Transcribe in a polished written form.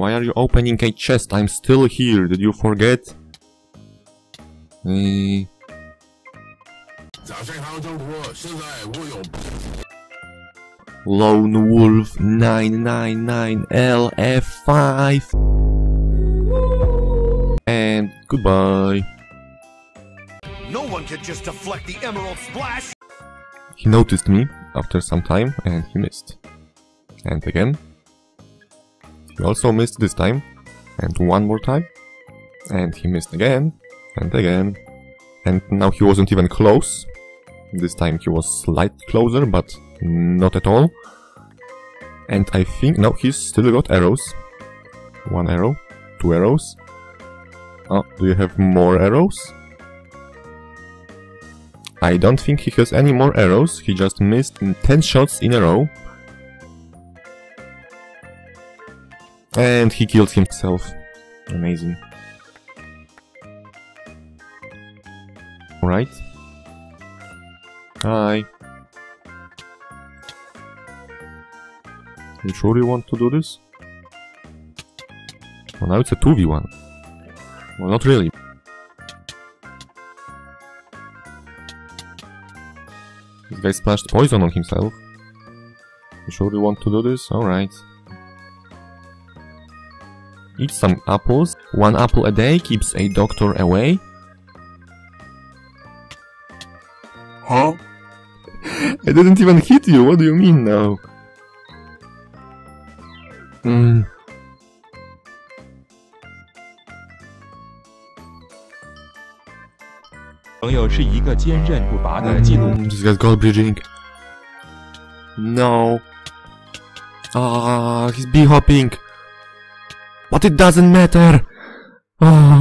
Why are you opening a chest? I'm still here. Did you forget? Lone Wolf999LF5. And goodbye. No one could just deflect the Emerald Splash. He noticed me after some time and he missed. And again. He also missed this time. And one more time. And he missed again. And again. And now he wasn't even close. This time he was slightly closer, but not at all. And I think now he's still got arrows. One arrow. Two arrows. Oh, do you have more arrows? I don't think he has any more arrows, he just missed 10 shots in a row. And he killed himself. Amazing. Alright. Hi. You sure you want to do this? Well, now it's a 2v1. Well, not really. This guy splashed poison on himself. You sure you want to do this? Alright. Eat some apples. One apple a day keeps a doctor away. Huh? I didn't even hit you, what do you mean now? This guy's gold bridging. No. Ah, he's bee hopping. But it doesn't matter. Ah.